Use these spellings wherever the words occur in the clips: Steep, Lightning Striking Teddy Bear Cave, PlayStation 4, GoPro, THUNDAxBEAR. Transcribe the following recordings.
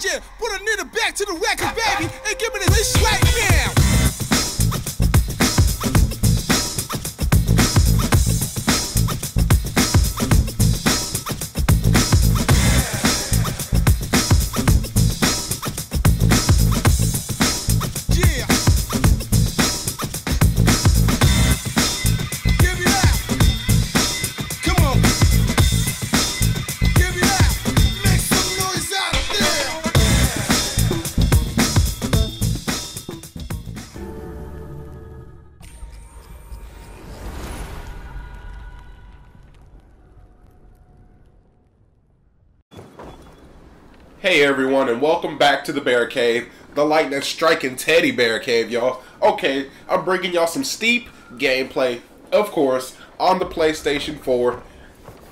changing. Put a nigga back to the record, baby, and give me this right now. Hey everyone, and welcome back to the Bear Cave, the Lightning Striking Teddy Bear Cave, y'all. Okay, I'm bringing y'all some steep gameplay, of course, on the PlayStation 4,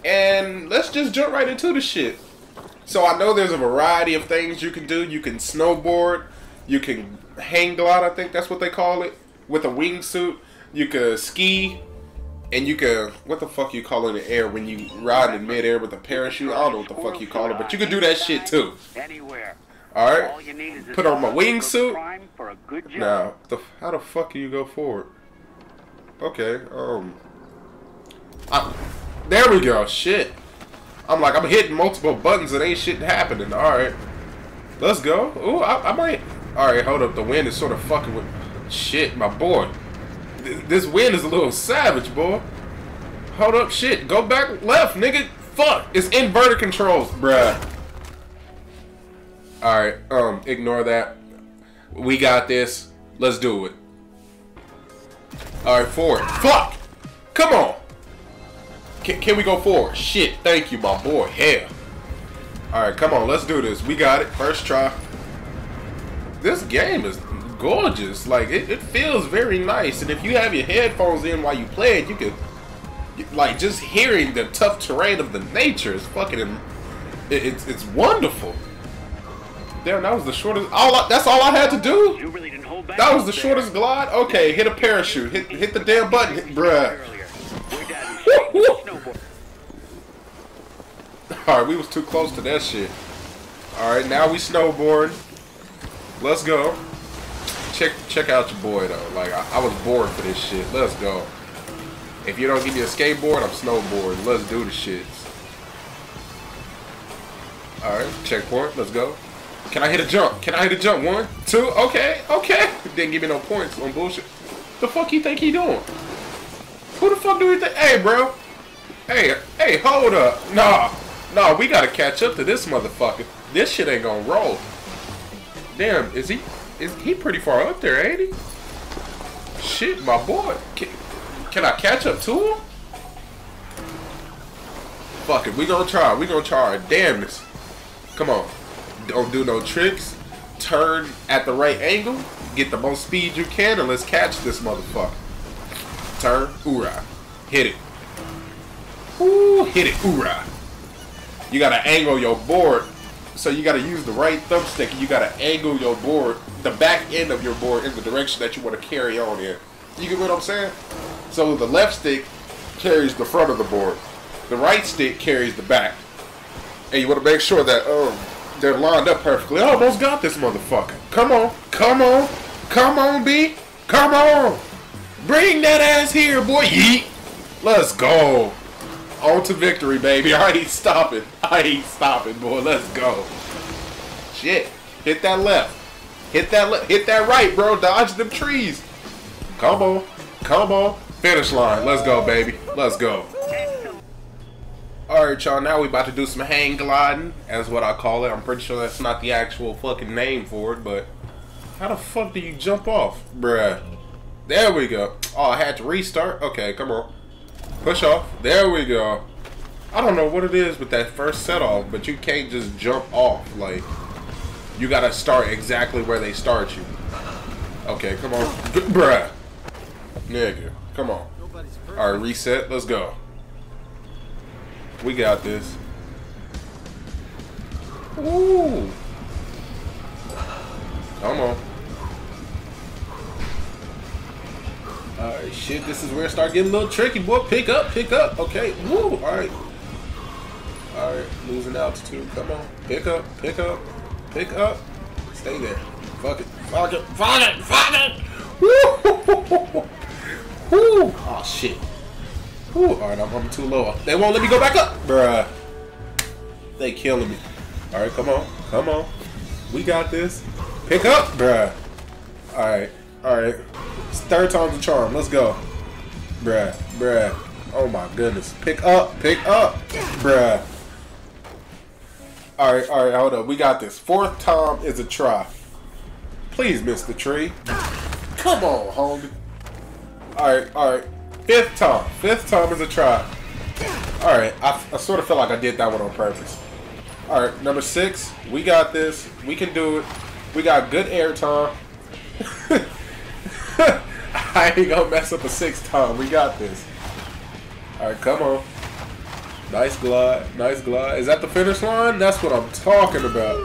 and let's just jump right into the shit. So I know there's a variety of things you can do. You can snowboard, you can hang glide, I think that's what they call it, with a wingsuit. You can ski, and you can, what the fuck you call in the air when you ride in midair with a parachute? I don't know what the fuck you call it, but you can do that shit too. Alright? Put on my wingsuit. Now, how the fuck do you go forward? Okay, there we go, shit. I'm like, I'm hitting multiple buttons and ain't shit happening. Alright. Let's go. Ooh, I might. Alright, hold up. The wind is sort of fucking with. Shit, my boy. This wind is a little savage, boy. Hold up, shit. Go back left, nigga. Fuck. It's inverted controls, bruh. Alright, ignore that. We got this. Let's do it. Alright, forward. Fuck! Come on! Can we go forward? Shit, thank you, my boy. Hell. Alright, come on. Let's do this. We got it. First try. This game is gorgeous. Like it feels very nice, and if you have your headphones in while you play it, you can, like, just hearing the tough terrain of the nature is fucking, it's wonderful. Damn, that was the shortest. That's all I had to do. You really didn't hold back. That was the shortest glide. Okay, hit a parachute. Hit the damn button, bruh. All right, we was too close to that shit. All right, now we snowboard. Let's go. Check out your boy though. Like I was bored for this shit. Let's go. If you don't give me a skateboard, I'm snowboarding. Let's do the shit. All right, checkpoint. Let's go. Can I hit a jump? Can I hit a jump? 1, 2. Okay. Didn't give me no points on bullshit. The fuck you think he doing? Who the fuck do you think? Hey, bro. Hey, hold up. Nah. We gotta catch up to this motherfucker. This shit ain't gonna roll. Damn. Is he pretty far up there, ain't he? Shit, my boy. Can I catch up to him? Fuck it, we gonna try. We gonna try our damnedest. Come on. Don't do no tricks. Turn at the right angle. Get the most speed you can, and let's catch this motherfucker. Turn. Oorah. Hit it. Ooh, hit it. Oorah. You gotta angle your board. So you gotta use the right thumbstick, and you gotta angle your board, the back end of your board, in the direction that you want to carry on in. You get what I'm saying? So the left stick carries the front of the board, the right stick carries the back, and you want to make sure that they're lined up perfectly. I almost got this motherfucker. Come on, come on, come on, B, come on, bring that ass here, boy. Yeet. Let's go. On to victory, baby. I ain't stopping. I ain't stopping, boy. Let's go. Shit. Hit that left. Hit that left. Hit that right, bro. Dodge them trees. Come on. Come on. Finish line. Let's go, baby. Let's go. Alright, y'all. Now we about to do some hang gliding. That's what I call it. I'm pretty sure that's not the actual fucking name for it, but how the fuck do you jump off? Bruh. There we go. Oh, I had to restart? Okay, come on. Push off. There we go. I don't know what it is with that first set off, but you can't just jump off. Like, you gotta start exactly where they start you. Okay, come on. Bruh. Nigga. Come on. Alright, reset. Let's go. We got this. Ooh. Come on. Alright, shit, this is where it starts getting a little tricky, boy. Pick up. Okay, woo, alright. Alright, losing altitude, come on. Pick up. Pick up. Stay there. Fuck it. Fuck it. Fuck it. Fuck it. Woo! Woo! Oh shit. Woo! All right, I'm too low. They won't let me go back up, bruh. They killing me. All right, come on, come on. We got this. Pick up, bruh. All right, all right. It's third time's a charm. Let's go, bruh, bruh. Oh my goodness. Pick up, bruh. All right, hold up. We got this. Fourth time is a try. Please miss the tree. Come on, homie. All right, all right. Fifth time. Fifth time is a try. All right, I sort of feel like I did that one on purpose. All right, number 6. We got this. We can do it. We got good air time. I ain't gonna mess up a 6th time. We got this. All right, come on. Nice glide. Nice glide. Is that the finish line? That's what I'm talking about.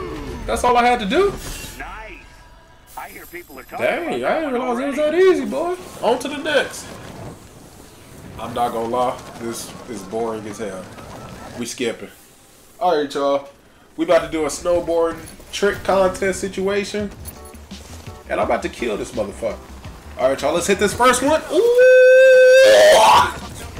That's all I had to do. Nice. I hear people are talking. Dang, I didn't realize it was that easy, boy. On to the next. I'm not gonna lie, this is boring as hell. We skipping. Alright y'all, we about to do a snowboarding trick contest situation. And I'm about to kill this motherfucker. Alright y'all, let's hit this first one. Ooh!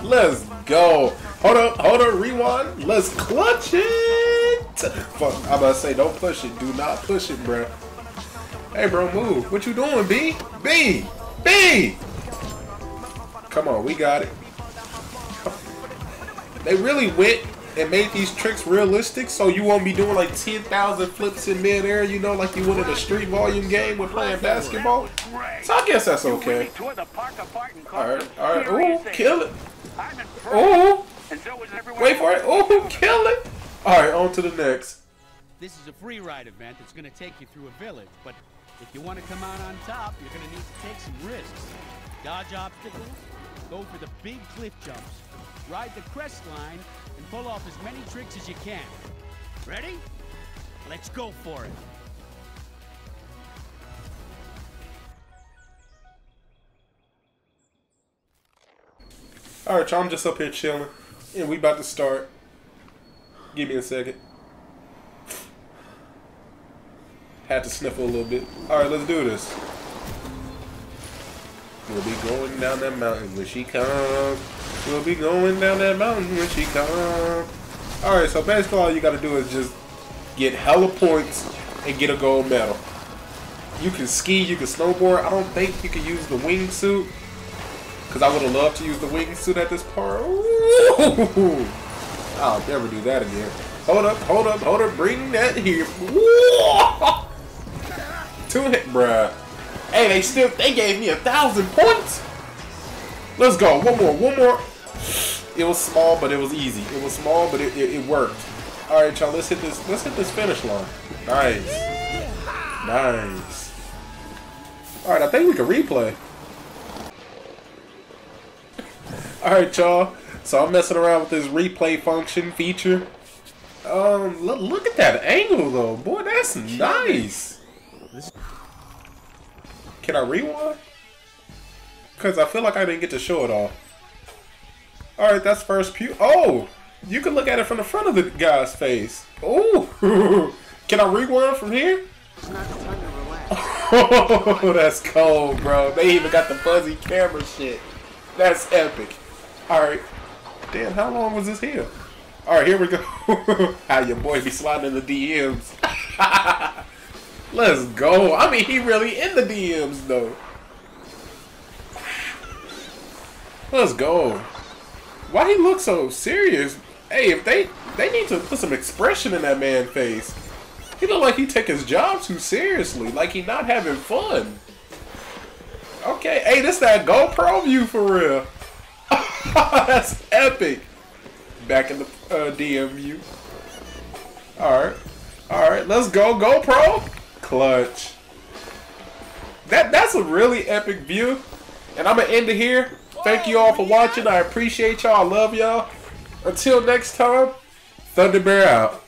Let's go. Hold up, rewind. Let's clutch it. Fuck, I'm about to say don't push it. Do not push it, bro. Hey bro, move. What you doing, B? B! B! Come on, we got it. They really went and made these tricks realistic, so you won't be doing like 10,000 flips in midair, you know, like you would in a street volume game when playing basketball. So I guess that's okay. Alright, alright. Ooh, kill it. Ooh. Wait for it. Ooh, kill it. Alright, on to the next. This is a free ride event that's going to take you through a village, but if you want to come out on top, you're going to need to take some risks. Dodge obstacles, go for the big cliff jumps, ride the crest line, and pull off as many tricks as you can. Ready? Let's go for it. All right, y'all, I'm just up here chilling, and we about to start. Give me a second. Had to sniffle a little bit. All right, let's do this. We'll be going down that mountain when she comes. We'll be going down that mountain when she comes. Alright, so basically all you gotta do is just get hella points and get a gold medal. You can ski, you can snowboard. I don't think you can use the wingsuit, because I would have loved to use the wingsuit at this part. Ooh. I'll never do that again. Hold up, hold up, hold up. Bring that here. Ooh. 2 hit, bruh. Hey, they gave me 1,000 points. Let's go. One more, one more. It was small, but it was easy. It was small, but it worked. All right, y'all. Let's hit this finish line. Nice, nice. All right, I think we can replay. All right, y'all. So I'm messing around with this replay function feature. Look at that angle, though, boy. That's nice. Can I rewind? Because I feel like I didn't get to show it all. Alright, that's first pew. Oh! You can look at it from the front of the guy's face. Oh! Can I rewind from here? It's not the time to relax. Oh, that's cold, bro. They even got the fuzzy camera shit. That's epic. Alright. Damn, how long was this here? Alright, here we go. How your boy be sliding in the DMs. Let's go. I mean, he really in the DMs, though. Let's go. Why he look so serious? Hey, if they need to put some expression in that man's face. He look like he take his job too seriously. Like he not having fun. Okay. Hey, this that GoPro view for real. That's epic. Back in the DM view. Alright. Alright, let's go. GoPro. Clutch. That's a really epic view, and I'm gonna end it here. Thank you all for watching. I appreciate y'all. I love y'all. Until next time, Thunder Bear out.